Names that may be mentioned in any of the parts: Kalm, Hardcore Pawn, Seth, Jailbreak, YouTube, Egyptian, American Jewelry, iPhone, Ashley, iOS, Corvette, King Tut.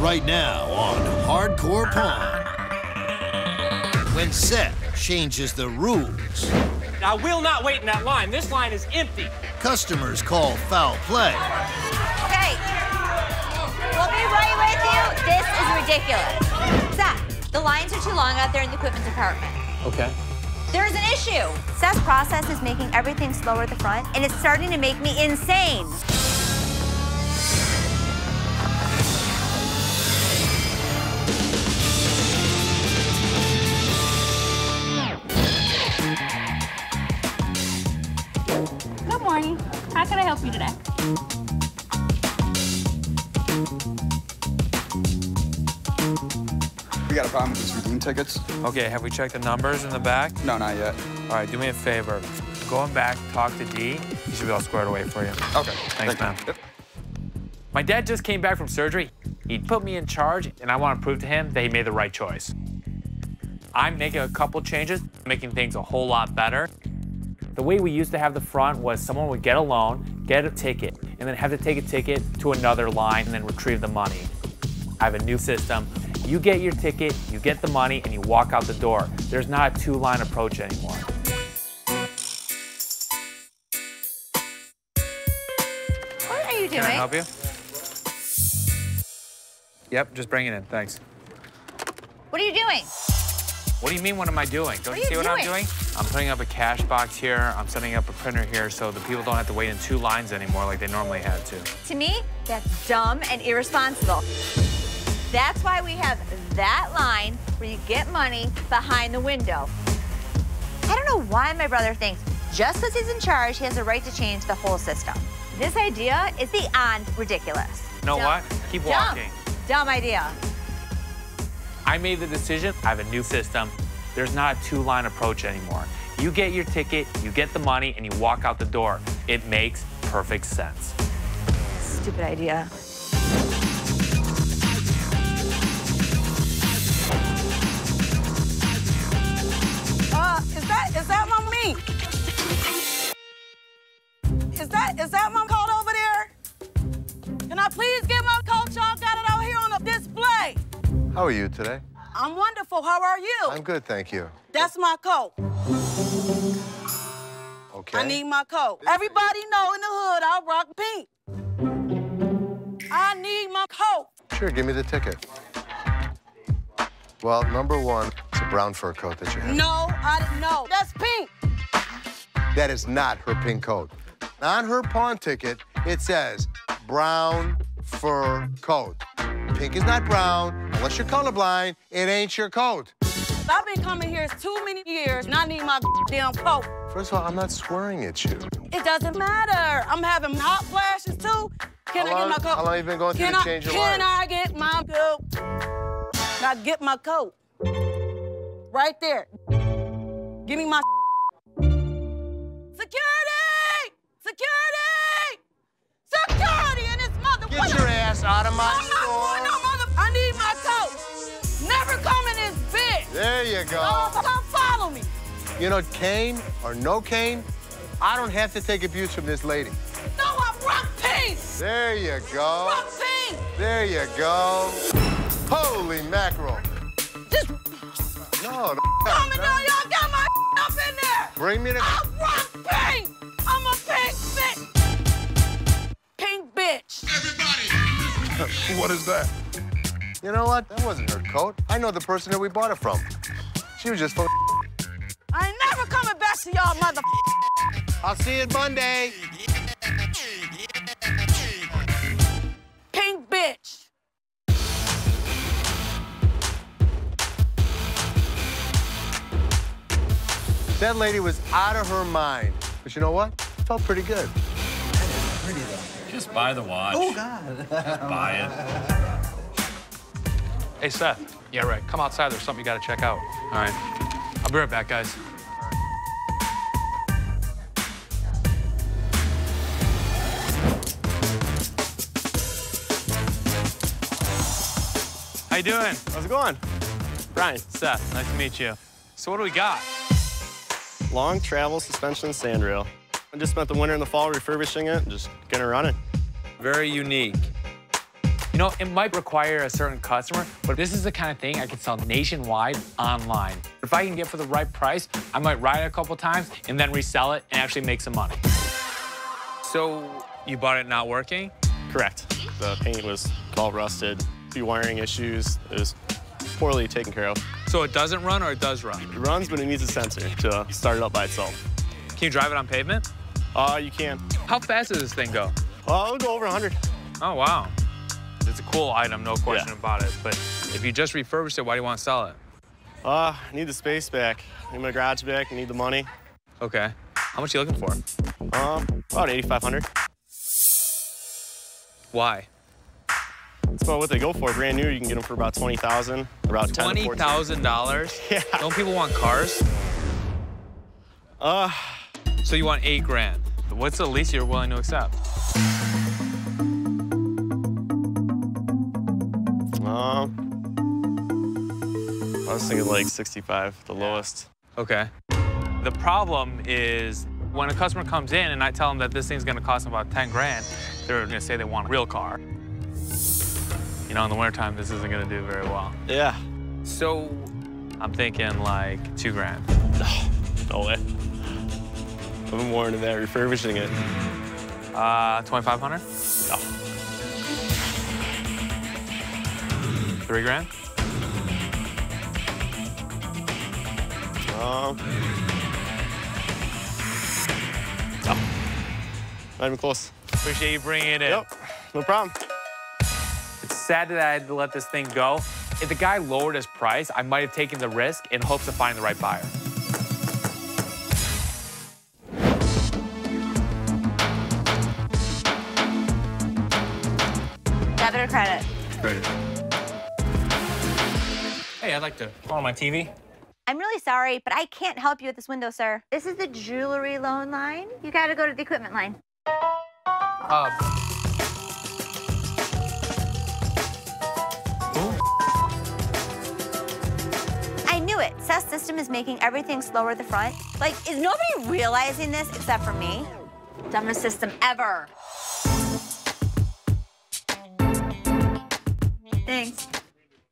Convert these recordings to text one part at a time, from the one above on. right now on Hardcore Pawn. When Seth changes the rules. I will not wait in that line. This line is empty. Customers call foul play. Okay. We'll be right with you. This is ridiculous. Seth, the lines are too long out there in the equipment department. Okay. There's an issue. Seth's process is making everything slower at the front, and it's starting to make me insane. Good morning. How can I help you today? We got a problem with these redeem tickets. Okay, have we checked the numbers in the back? No, not yet. All right, do me a favor. Going back, talk to D. He should be all squared away for you. Okay. Thanks, man. Yep. My dad just came back from surgery. He put me in charge, and I want to prove to him that he made the right choice. I'm making a couple changes, making things a whole lot better. The way we used to have the front was someone would get a loan, get a ticket, and then have to take a ticket to another line and then retrieve the money. I have a new system. You get your ticket, you get the money, and you walk out the door. There's not a two-line approach anymore. What are you doing? Can I help you? Yep, just bring it in, thanks. What are you doing? What do you mean, what am I doing? Don't you see what I'm doing? I'm putting up a cash box here, I'm setting up a printer here so the people don't have to wait in two lines anymore like they normally had to. To me, that's dumb and irresponsible. That's why we have that line where you get money behind the window. I don't know why my brother thinks just because he's in charge, he has a right to change the whole system. This idea is beyond ridiculous. You know what? Keep walking. Dumb idea. I made the decision. I have a new system. There's not a two-line approach anymore. You get your ticket, you get the money, and you walk out the door. It makes perfect sense. Stupid idea. Is that my meat? Is that my coat over there? Can I please get my coat? Y'all got it out here on a display. How are you today? I'm wonderful. How are you? I'm good, thank you. That's my coat. Okay. I need my coat. Everybody know in the hood I rock pink. I need my coat. Sure, give me the ticket. Well, number one, it's a brown fur coat that you have. No, I didn't know. That's pink. That is not her pink coat. On her pawn ticket, it says brown fur coat. Pink is not brown. Unless you're colorblind, it ain't your coat. I've been coming here too many years, and I need my damn coat. First of all, I'm not swearing at you. It doesn't matter. I'm having hot flashes, too. Can I get my coat? How long have you been going through to change your life? Can I get my coat? Now get my coat. Right there. Give me my security! Security! Security in this mother. Get your ass out of my store. I'm not going no mother. I need my coat. Never come in this bitch. There you go. Oh, come follow me. You know, cane or no cane, I don't have to take abuse from this lady. No, I'm rock pink. There you go. Rock pink. There you go. Holy mackerel. Just... No, coming down, y'all got my up in there. Bring me the... I'm rock pink. I'm a pink bitch. Pink bitch. Everybody. What is that? You know what? That wasn't her coat. I know the person that we bought it from. She was just full of I ain't never coming back to y'all mother. I'll see you Monday. Pink bitch. That lady was out of her mind. But you know what? It felt pretty good. Pretty though. Just buy the watch. Oh, God. Just buy it. Hey, Seth. Yeah, right. Come outside. There's something you got to check out. All right. I'll be right back, guys. How you doing? How's it going? Brian. Seth, nice to meet you. So what do we got? Long travel suspension sand rail. I just spent the winter and the fall refurbishing it and just getting her running. Very unique. You know, it might require a certain customer, but this is the kind of thing I could sell nationwide online. If I can get for the right price, I might ride it a couple times and then resell it and actually make some money. So you bought it not working? Correct. The paint was all rusted, a few wiring issues. It was poorly taken care of. So it doesn't run or it does run? It runs, but it needs a sensor to start it up by itself. Can you drive it on pavement? You can. How fast does this thing go? It'll go over 100. Oh, wow. It's a cool item, no question about it. But if you just refurbish it, why do you want to sell it? I need the space back. I need my garage back. I need the money. OK. How much are you looking for? About $8,500. Why? It's about what they go for. Brand new, you can get them for about $20,000, about $10,000 to $20,000? Yeah. Don't people want cars? So you want $8,000. What's the least you're willing to accept? I was thinking like 65, the lowest. OK. The problem is when a customer comes in and I tell them that this thing's going to cost them about $10,000, they're going to say they want a real car. You know, in the wintertime, this isn't going to do very well. Yeah. So I'm thinking like $2,000. No way. I've been warned of that, refurbishing it. 2,500? No. $3,000? No. Not even close. Appreciate you bringing it in. Yep, no problem. It's sad that I had to let this thing go. If the guy lowered his price, I might have taken the risk in hopes of finding the right buyer. Debit or credit? Credit. Hey, I'd like to call my TV. I'm really sorry, but I can't help you at this window, sir. This is the jewelry loan line. You gotta go to the equipment line. I knew it. Seth's system is making everything slower at the front. Like, is nobody realizing this except for me? Dumbest system ever. Thanks.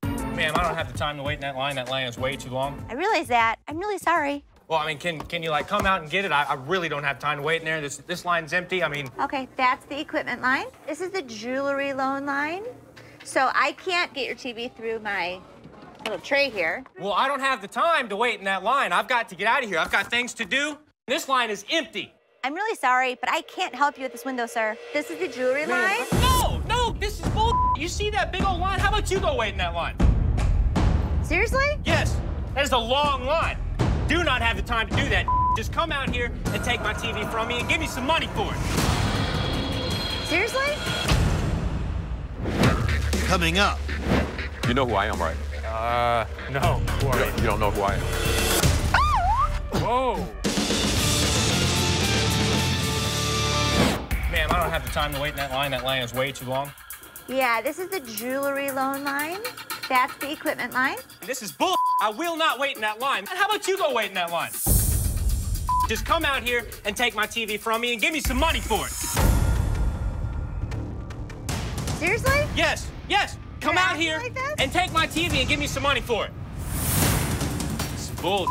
Ma'am, I don't have the time to wait in that line. That line is way too long. I realize that. I'm really sorry. Well, I mean, can you, like, come out and get it? I really don't have time to wait in there. This line's empty. I mean... OK, that's the equipment line. This is the jewelry loan line. So I can't get your TV through my little tray here. Well, I don't have the time to wait in that line. I've got to get out of here. I've got things to do. This line is empty. I'm really sorry, but I can't help you at this window, sir. This is the jewelry line. No, no, this is bull. You see that big old line? How about you go wait in that line? Seriously? Yes. That is a long line. Do not have the time to do that. Just come out here and take my TV from me and give me some money for it. Seriously? Coming up. You know who I am, right? No. Who are you? You don't know who I am. Whoa. Ma'am, I don't have the time to wait in that line. That line is way too long. Yeah, this is the jewelry loan line. That's the equipment line. This is bull. I will not wait in that line. How about you go wait in that line? Just come out here and take my TV from me and give me some money for it. Seriously? Yes, yes. Come out here and take my TV and give me some money for it. This is bull.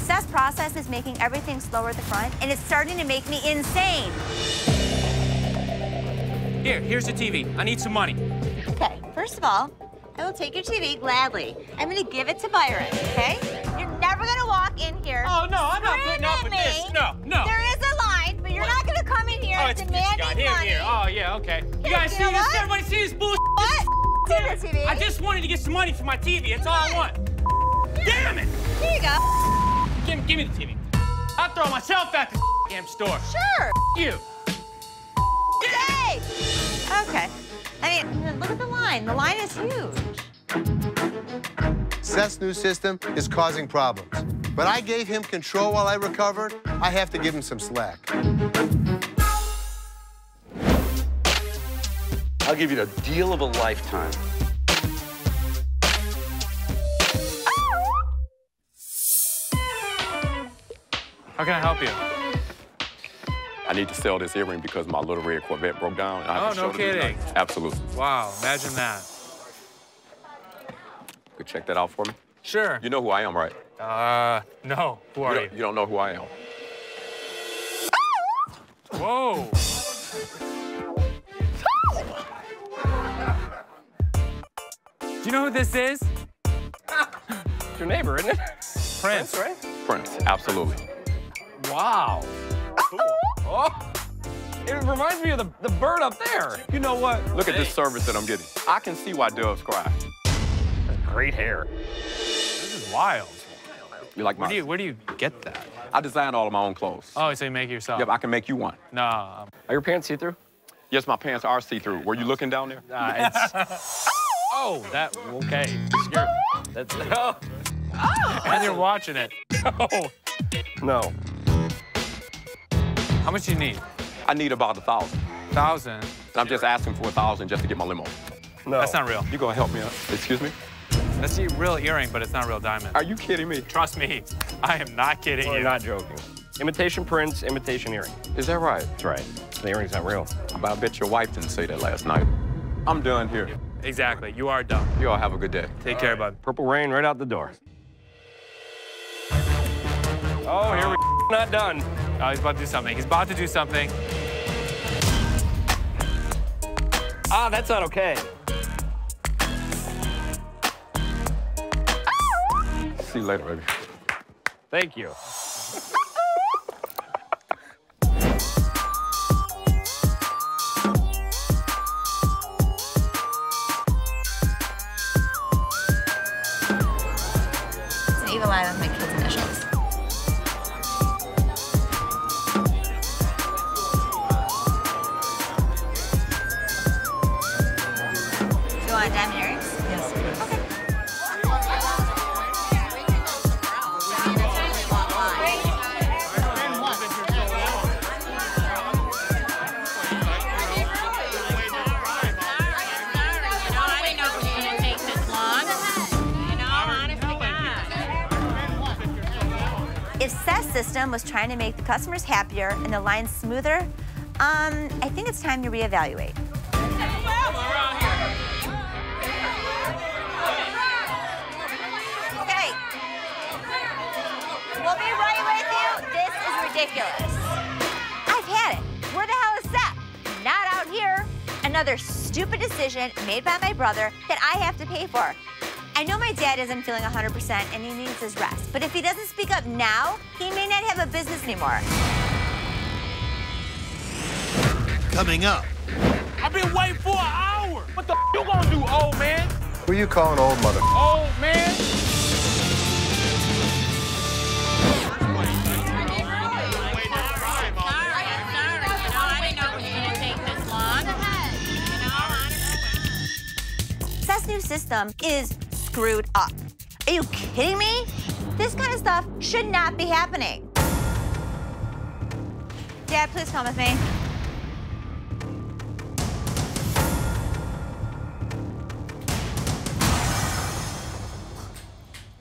Seth's process is making everything slower at the front, and it's starting to make me insane. Here's the TV. I need some money. Okay, first of all, I will take your TV gladly. I'm gonna give it to Byron, okay? You're never gonna walk in here. Oh, no, I'm not putting up with this. No, no. There is a line, but you're not gonna come in here demanding money. Here. Oh, yeah, okay. You guys see this? Everybody see this bullshit? What? TV. I just wanted to get some money for my TV. That's all I want. Damn it! Here you go. Give me the TV. I'll throw myself at the damn store. Sure. You. Yay! Okay. I mean, look at the line. The line is huge. Seth's new system is causing problems. But I gave him control while I recovered. I have to give him some slack. I'll give you the deal of a lifetime. Oh! How can I help you? I need to sell this earring because my little red Corvette broke down. And I no kidding. Absolutely. Wow, imagine that. You could check that out for me? Sure. You know who I am, right? No. Who are you? You don't know who I am. Whoa. Do you know who this is? Your neighbor, isn't it? Prince. Prince, right? Prince, absolutely. Wow. Cool. Oh, it reminds me of the bird up there. You know what? Look at this service that I'm getting. I can see why doves cry. Great hair. This is wild. You like mine? Where do you get that? I design all of my own clothes. Oh, so you make it yourself? Yep, I can make you one. No. Are your pants see-through? Yes, my pants are see-through. Were you looking down there? It's... Oh, that, okay. That's, oh. Oh. And you're watching it. Oh. No. How much do you need? I need about 1,000. 1,000? I'm just asking for 1,000 just to get my limo. No. That's not real. You gonna help me out? Excuse me? That's a real earring, but it's not a real diamond. Are you kidding me? Trust me, I am not kidding you. You're not joking. Imitation prints, imitation earring. Is that right? That's right. The earring's not real. But I bet your wife didn't say that last night. I'm done here. Exactly. You are done. You all have a good day. Take care, bud. Purple rain right out the door. Oh, here we go. Not done. Oh, he's about to do something. He's about to do something. Ah, that's not okay. See you later, baby. Thank you. Eagle Eye with my kids' initials. Do you want diamond earrings? Yes, please. Okay. If Seth's system was trying to make the customers happier and the lines smoother, I think it's time to reevaluate. Okay. We'll be right with you. This is ridiculous. I've had it. Where the hell is Seth? Not out here. Another stupid decision made by my brother that I have to pay for. I know my dad isn't feeling 100% and he needs his rest, but if he doesn't speak up now, he may not have a business anymore. Coming up. I've been waiting for an hour. What the f you gonna do, old man? Who you calling old mother? Old man? Seth's new system is screwed up. Are you kidding me? This kind of stuff should not be happening. Dad, please come with me.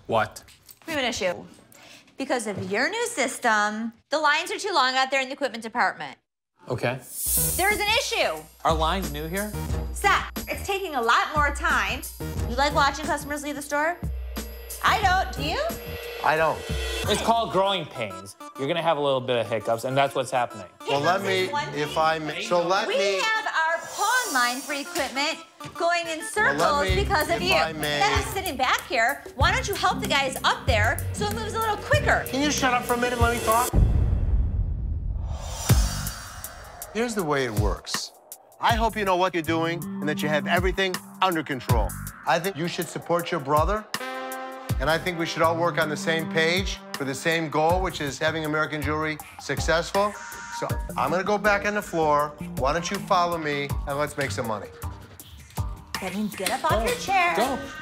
What? We have an issue. Because of your new system, the lines are too long out there in the equipment department. Okay. There's an issue. Are lines new here? Seth, it's taking a lot more time. You like watching customers leave the store? I don't. Do you? I don't. It's called growing pains. You're gonna have a little bit of hiccups, and that's what's happening. Well, let me, if I may, we have our pawn line for equipment going in circles because of you. Instead of sitting back here, why don't you help the guys up there so it moves a little quicker? Can you shut up for a minute and let me talk? Here's the way it works. I hope you know what you're doing and that you have everything under control. I think you should support your brother, and I think we should all work on the same page for the same goal, which is having American Jewelry successful. So I'm gonna go back on the floor. Why don't you follow me, and let's make some money. That means get up off your chair,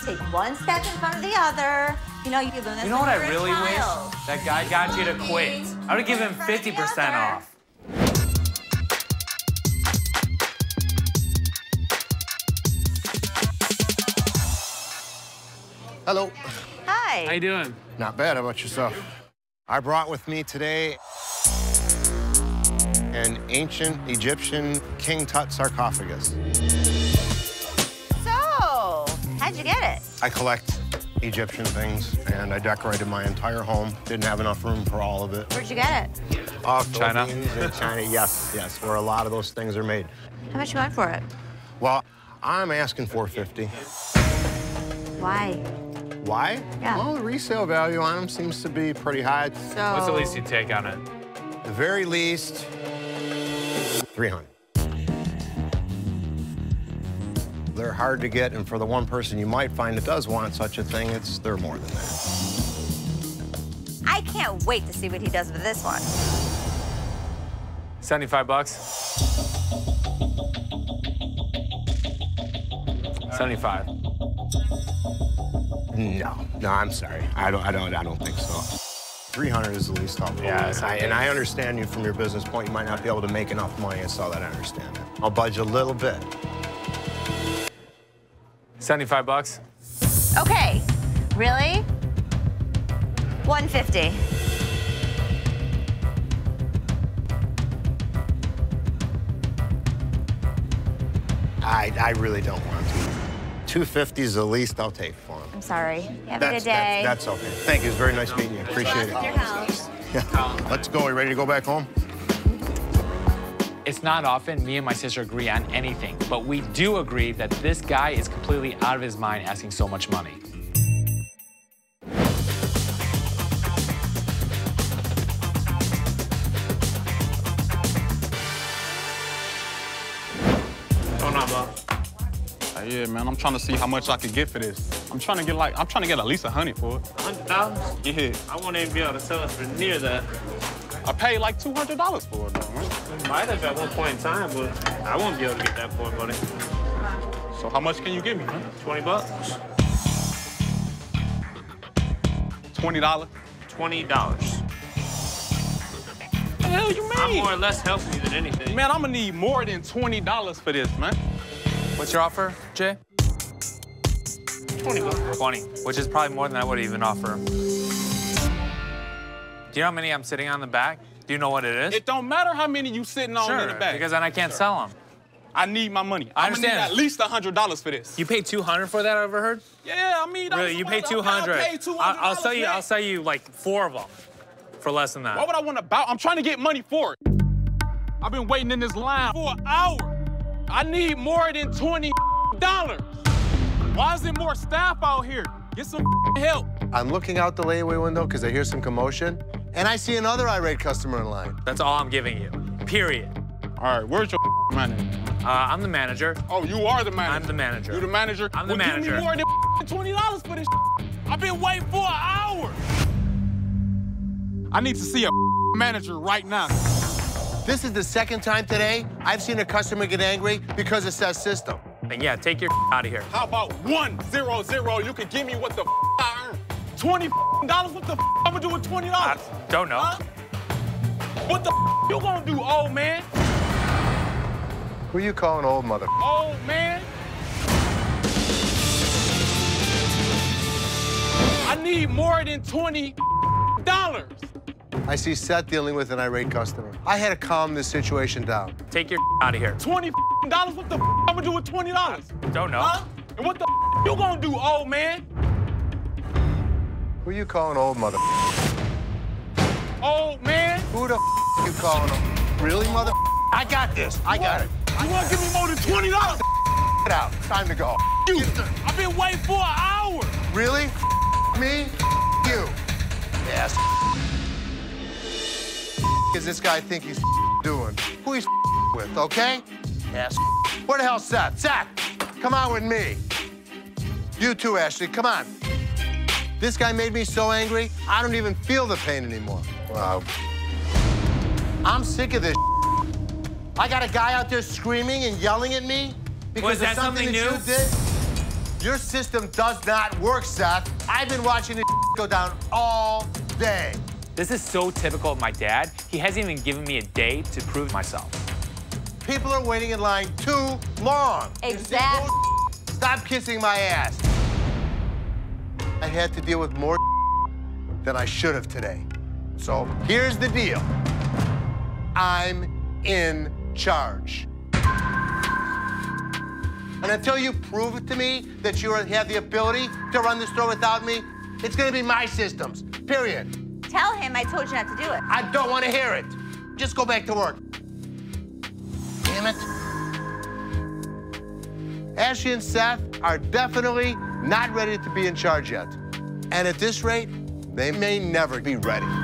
take one step in front of the other. You know, you can learn this. You know what I really wish? That guy got you to quit. I would give him 50% off. Hello. Hi. How you doing? Not bad. How about yourself? I brought with me today a an ancient Egyptian King Tut sarcophagus. So, how'd you get it? I collect Egyptian things, and I decorated my entire home. Didn't have enough room for all of it. Where'd you get it? China. China, yes, where a lot of those things are made. How much you want for it? Well, I'm asking $450. Why? Why? Yeah. Well, the resale value on them seems to be pretty high. So... what's the least you take on it? The very least, $300. They're hard to get, and for the one person you might find that does want such a thing, they're more than that. I can't wait to see what he does with this one. 75 bucks. 75. No, I'm sorry. I don't think so. 300 is the least I'll go. Yeah, and I understand you from your business point. You might not be able to make enough money. I saw that. I understand that. I'll budge a little bit. 75 bucks. Okay. Really? 150. I really don't want to. 250 is the least I'll take for him. I'm sorry. Have a good day. That's okay. Thank you. It's very nice meeting you. Appreciate it. Yeah. Let's go. Are you ready to go back home? It's not often me and my sister agree on anything, but we do agree that this guy is completely out of his mind asking so much money. Yeah, man, I'm trying to see how much I could get for this. I'm trying to get at least 100 for it. $100? Yeah. I won't even be able to sell it for near that. I paid like $200 for it, though, man. Might have at one point in time, but I won't be able to get that for it, buddy. So how much can you give me, man? 20 bucks? $20? $20. What the hell you mean? I'm more or less helping you than anything. Man, I'm gonna need more than $20 for this, man. What's your offer, Jay? 20 bucks. 20, which is probably more than I would even offer. Do you know how many I'm sitting on the back? Do you know what it is? It don't matter how many you sitting on in the back. Because then I can't sell them. I need my money. I understand. I need at least $100 for this. You paid $200 for that, I overheard? Yeah, I mean... really, you paid $200. I paid $200. I'll sell you, like, 4 of them for less than that. Why would I want to buy? I'm trying to get money for it. I've been waiting in this line for an hour. I need more than $20. Why is there more staff out here? Get some help. I'm looking out the layaway window because I hear some commotion, and I see another irate customer in line. That's all I'm giving you, period. All right, where's your money? I'm the manager. Oh, you are the manager. I'm the manager. You're the manager? I'm the manager. Give me more than $20 for this. I've been waiting for an hour. I need to see a manager right now. This is the second time today I've seen a customer get angry because of Seth's system. And yeah, take your out of here. How about 100? You can give me what the I earn. $20? What the I'm gonna do with $20? I don't know. Huh? What the you gonna do, old man? Who you calling old mother? Old man? I need more than $20. I see Seth dealing with an irate customer. I had to calm this situation down. Take your out of here. $20? What the I'm gonna do with $20? Don't know. Huh? And what the you gonna do, old man? Who you calling old mother? Old man? Who the you calling him? Really, mother? I got this. I got it. You wanna give me more than $20? Get out. Time to go. You. I've been waiting for an hour. Really? Me? You. Yes. Is this guy think he's doing? Who he's with, okay? Yes. Where the hell's Seth? Seth, come on with me. You too, Ashley, come on. This guy made me so angry, I don't even feel the pain anymore. Wow. I'm sick of this. I got a guy out there screaming and yelling at me because of something that you did. Your system does not work, Seth. I've been watching this go down all day. This is so typical of my dad. He hasn't even given me a day to prove myself. People are waiting in line too long. Exactly. Stop kissing my ass. I had to deal with more than I should have today. So here's the deal. I'm in charge. And until you prove it to me that you have the ability to run this store without me, it's gonna be my systems, period. Tell him I told you not to do it. I don't wanna hear it. Just go back to work. Damn it. Ashley and Seth are definitely not ready to be in charge yet. And at this rate, they may never be ready.